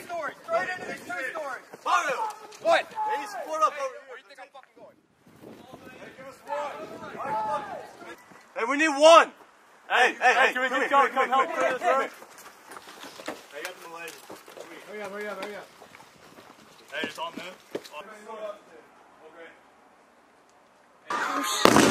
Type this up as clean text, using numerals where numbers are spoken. True story. Straight into these true stories. Mario. What? They split up over here. Where do you think I'm fucking going? Hey, give us one. Hey, we need one. Hey, hey, hey. Can we keep going? Come help me this road. Hey, got the Malaysian. Hurry up. Hey, just on there. Oh, shit.